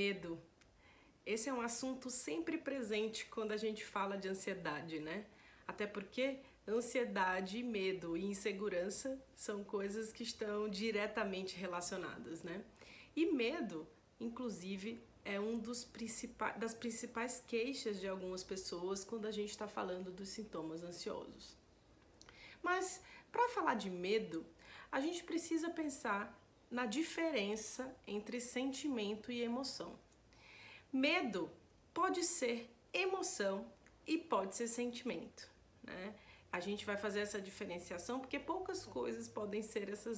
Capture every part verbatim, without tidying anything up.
medo. Esse é um assunto sempre presente quando a gente fala de ansiedade, né? Até porque ansiedade, medo e insegurança são coisas que estão diretamente relacionadas, né? E medo, inclusive, é um dos principais, das principais queixas de algumas pessoas quando a gente está falando dos sintomas ansiosos. Mas, para falar de medo, a gente precisa pensar na diferença entre sentimento e emoção. Medo pode ser emoção e pode ser sentimento, né? A gente vai fazer essa diferenciação porque poucas coisas podem ser essas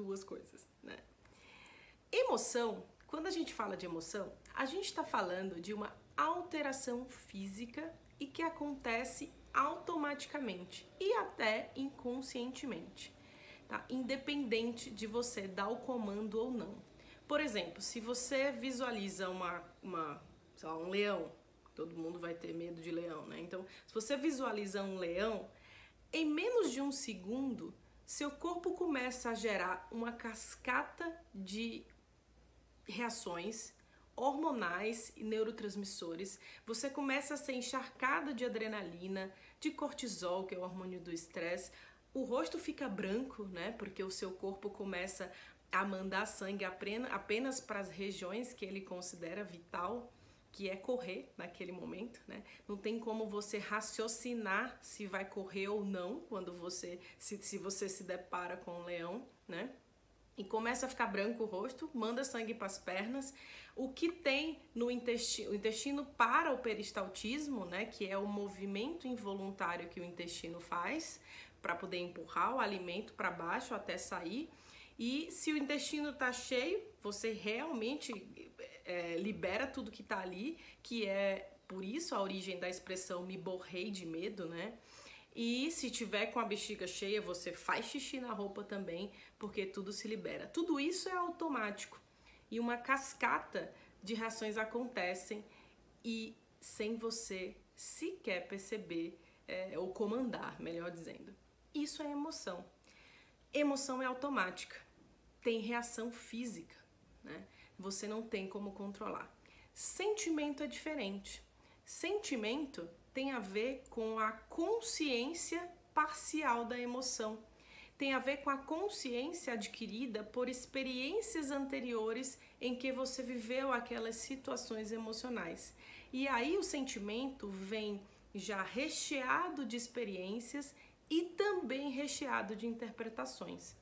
duas coisas, né? Emoção, quando a gente fala de emoção, a gente está falando de uma alteração física e que acontece automaticamente e até inconscientemente, tá? Independente de você dar o comando ou não. Por exemplo, se você visualiza uma, uma, sei lá, um leão, todo mundo vai ter medo de leão, né? Então, se você visualiza um leão, em menos de um segundo, seu corpo começa a gerar uma cascata de reações hormonais e neurotransmissores. Você começa a ser encharcada de adrenalina, de cortisol, que é o hormônio do estresse. O rosto fica branco, né? Porque o seu corpo começa a mandar sangue apenas para as regiões que ele considera vital, que é correr naquele momento, né? Não tem como você raciocinar se vai correr ou não quando você se, se você se depara com um leão, né? E começa a ficar branco o rosto, manda sangue para as pernas. O que tem no intestino, o intestino para o peristaltismo, né? Que é o movimento involuntário que o intestino faz para poder empurrar o alimento para baixo até sair. E se o intestino tá cheio, você realmente é, libera tudo que tá ali, que é por isso a origem da expressão me borrei de medo, né? E se tiver com a bexiga cheia, você faz xixi na roupa também, porque tudo se libera. Tudo isso é automático. E uma cascata de reações acontecem e sem você sequer perceber é, ou comandar, melhor dizendo. Isso é emoção. Emoção é automática. Tem reação física, né? Você não tem como controlar. Sentimento é diferente. Sentimento tem a ver com a consciência parcial da emoção. Tem a ver com a consciência adquirida por experiências anteriores em que você viveu aquelas situações emocionais. E aí o sentimento vem já recheado de experiências e também recheado de interpretações.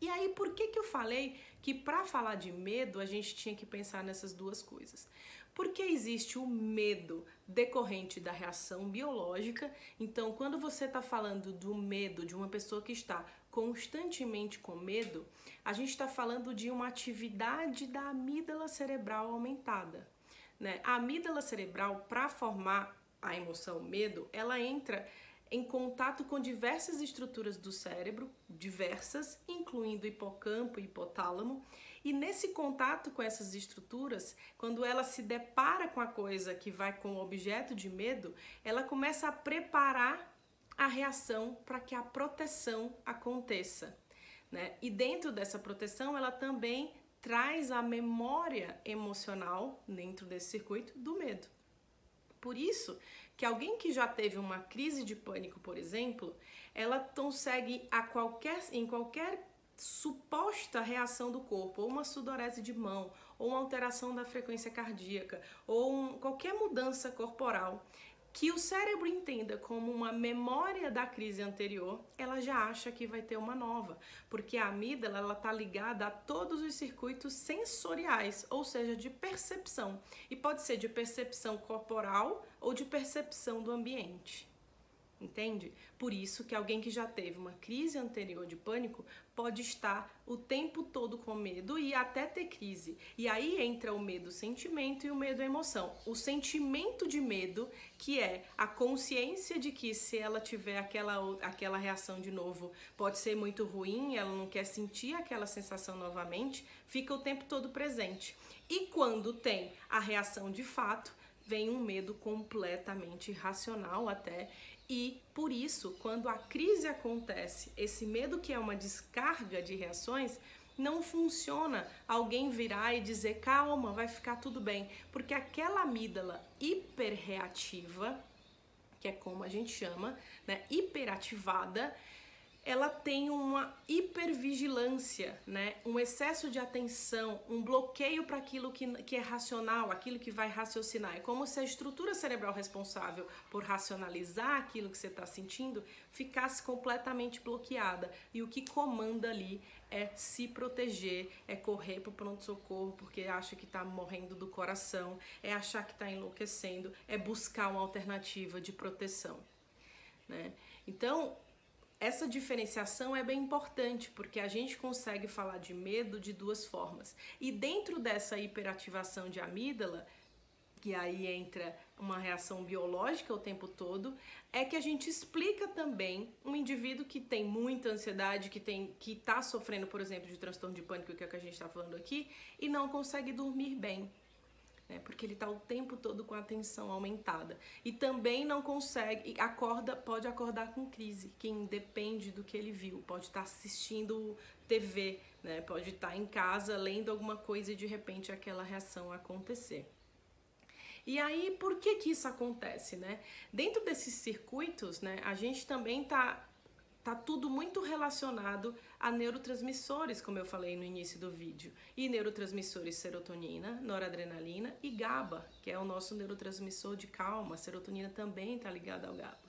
E aí, por que que eu falei que para falar de medo a gente tinha que pensar nessas duas coisas? Porque existe o medo decorrente da reação biológica. Então, quando você está falando do medo de uma pessoa que está constantemente com medo, a gente está falando de uma atividade da amígdala cerebral aumentada, né? A amígdala cerebral, para formar a emoção medo, ela entra em contato com diversas estruturas do cérebro, diversas, incluindo hipocampo e hipotálamo, e nesse contato com essas estruturas, quando ela se depara com a coisa que vai com o objeto de medo, ela começa a preparar a reação para que a proteção aconteça, né? E dentro dessa proteção, ela também traz a memória emocional dentro desse circuito do medo. Por isso que alguém que já teve uma crise de pânico, por exemplo, ela consegue a qualquer, em qualquer suposta reação do corpo, ou uma sudorese de mão, ou uma alteração da frequência cardíaca, ou um, qualquer mudança corporal, que o cérebro entenda como uma memória da crise anterior, ela já acha que vai ter uma nova, porque a amígdala ela tá ligada a todos os circuitos sensoriais, ou seja, de percepção, e pode ser de percepção corporal ou de percepção do ambiente, entende? Por isso que alguém que já teve uma crise anterior de pânico pode estar o tempo todo com medo e até ter crise. E aí entra o medo sentimento e o medo emoção. O sentimento de medo, que é a consciência de que se ela tiver aquela, aquela reação de novo, pode ser muito ruim, ela não quer sentir aquela sensação novamente, fica o tempo todo presente. E quando tem a reação de fato, vem um medo completamente irracional até. E, por isso, quando a crise acontece, esse medo que é uma descarga de reações, Não funciona alguém virar e dizer, calma, vai ficar tudo bem. Porque aquela amígdala hiperreativa, que é como a gente chama, né, hiperativada, ela tem uma hipervigilância, né, um excesso de atenção, um bloqueio para aquilo que, que é racional, aquilo que vai raciocinar. É como se a estrutura cerebral responsável por racionalizar aquilo que você está sentindo ficasse completamente bloqueada. E o que comanda ali é se proteger, é correr pro pronto-socorro porque acha que tá morrendo do coração, é achar que tá enlouquecendo, é buscar uma alternativa de proteção, né? Então, essa diferenciação é bem importante, porque a gente consegue falar de medo de duas formas. E dentro dessa hiperativação de amígdala, que aí entra uma reação biológica o tempo todo, é que a gente explica também um indivíduo que tem muita ansiedade, que tem, que tá sofrendo, por exemplo, de transtorno de pânico, que é o que a gente está falando aqui, e não consegue dormir bem, né? Porque ele está o tempo todo com a atenção aumentada. E também não consegue, acorda, pode acordar com crise, que independe do que ele viu, pode estar tá assistindo T V, né? Pode estar tá em casa lendo alguma coisa e de repente aquela reação acontecer. E aí, por que que isso acontece, né? Dentro desses circuitos, né, a gente também tá, tá tudo muito relacionado a neurotransmissores, como eu falei no início do vídeo. E neurotransmissores serotonina, noradrenalina e GABA, que é o nosso neurotransmissor de calma. A serotonina também tá ligada ao GABA,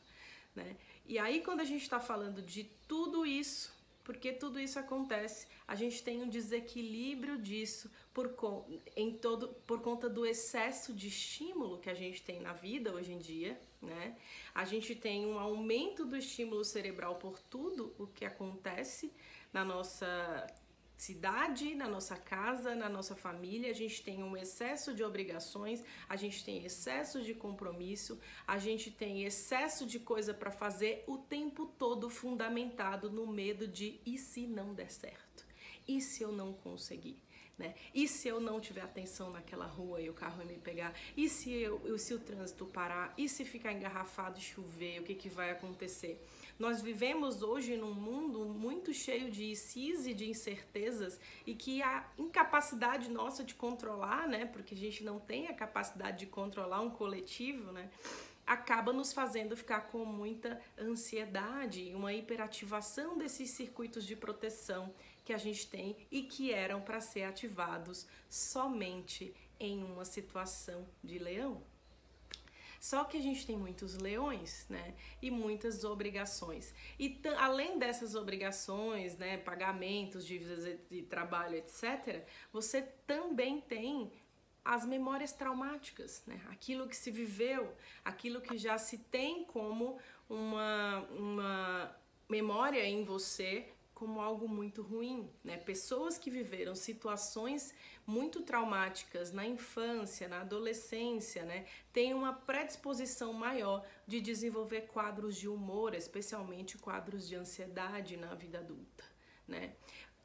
né? E aí, quando a gente tá falando de tudo isso, porque tudo isso acontece, a gente tem um desequilíbrio disso por, con em todo, por conta do excesso de estímulo que a gente tem na vida hoje em dia, né? A gente tem um aumento do estímulo cerebral por tudo o que acontece na nossa cidade, na nossa casa, na nossa família. A gente tem um excesso de obrigações, a gente tem excesso de compromisso, a gente tem excesso de coisa para fazer, o tempo todo fundamentado no medo de e se não der certo? E se eu não conseguir? Né? E se eu não tiver atenção naquela rua e o carro me pegar? E se, eu, eu, se o trânsito parar? E se ficar engarrafado e chover? O que, que vai acontecer? Nós vivemos hoje num mundo muito cheio de issis e de incertezas, e que a incapacidade nossa de controlar, né, porque a gente não tem a capacidade de controlar um coletivo, né, acaba nos fazendo ficar com muita ansiedade e uma hiperativação desses circuitos de proteção que a gente tem e que eram para ser ativados somente em uma situação de leão. Só que a gente tem muitos leões, né? E muitas obrigações. E além dessas obrigações, né? Pagamentos, dívidas de trabalho, etcétera. Você também tem as memórias traumáticas, né? Aquilo que se viveu, aquilo que já se tem como uma, uma memória em você, como algo muito ruim, né? Pessoas que viveram situações muito traumáticas na infância, na adolescência, né, têm uma predisposição maior de desenvolver quadros de humor, especialmente quadros de ansiedade na vida adulta, né?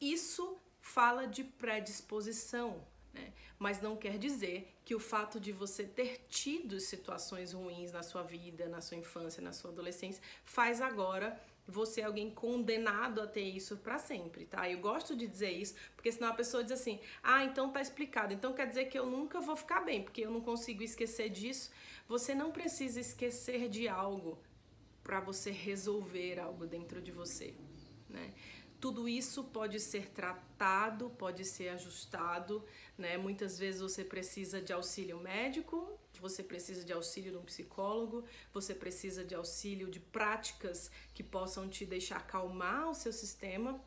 Isso fala de predisposição, né? Mas não quer dizer que o fato de você ter tido situações ruins na sua vida, na sua infância, na sua adolescência, faz agora você é alguém condenado a ter isso pra sempre, tá? Eu gosto de dizer isso, porque senão a pessoa diz assim, ah, então tá explicado, então quer dizer que eu nunca vou ficar bem, porque eu não consigo esquecer disso. Você não precisa esquecer de algo pra você resolver algo dentro de você, né? Tudo isso pode ser tratado, pode ser ajustado, né? Muitas vezes você precisa de auxílio médico, você precisa de auxílio de um psicólogo, você precisa de auxílio de práticas que possam te deixar acalmar o seu sistema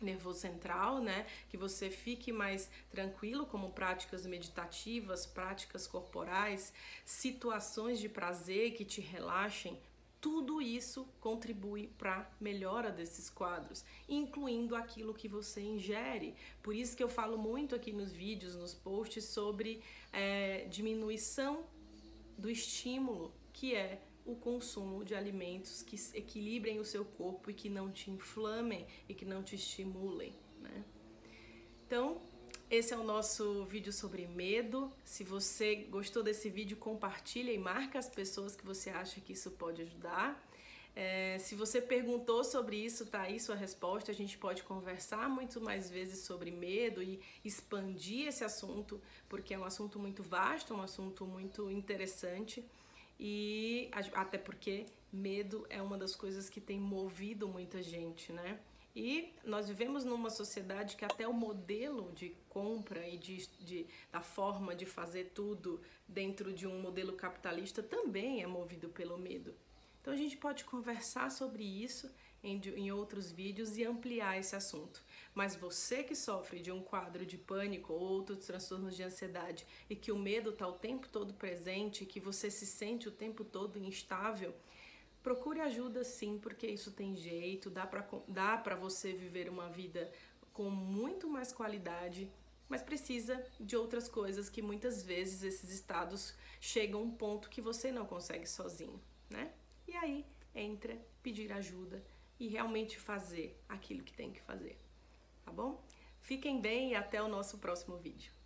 nervoso central, né? Que você fique mais tranquilo, como práticas meditativas, práticas corporais, situações de prazer que te relaxem. Tudo isso contribui para a melhora desses quadros, incluindo aquilo que você ingere. Por isso que eu falo muito aqui nos vídeos, nos posts, sobre é, diminuição do estímulo, que é o consumo de alimentos que equilibrem o seu corpo e que não te inflamem e que não te estimulem, né? Então, esse é o nosso vídeo sobre medo. Se você gostou desse vídeo, compartilha e marca as pessoas que você acha que isso pode ajudar. É, se você perguntou sobre isso, tá aí sua resposta. A gente pode conversar muito mais vezes sobre medo e expandir esse assunto, porque é um assunto muito vasto, um assunto muito interessante, e até porque medo é uma das coisas que tem movido muita gente, né? E nós vivemos numa sociedade que até o modelo de compra e de, de, da forma de fazer tudo dentro de um modelo capitalista também é movido pelo medo. Então a gente pode conversar sobre isso em, em outros vídeos e ampliar esse assunto. Mas você que sofre de um quadro de pânico ou outros transtornos de ansiedade e que o medo está o tempo todo presente, que você se sente o tempo todo instável, procure ajuda sim, porque isso tem jeito, dá pra, dá pra você viver uma vida com muito mais qualidade, mas precisa de outras coisas que muitas vezes esses estados chegam a um ponto que você não consegue sozinho, né? E aí entra pedir ajuda e realmente fazer aquilo que tem que fazer, tá bom? Fiquem bem e até o nosso próximo vídeo.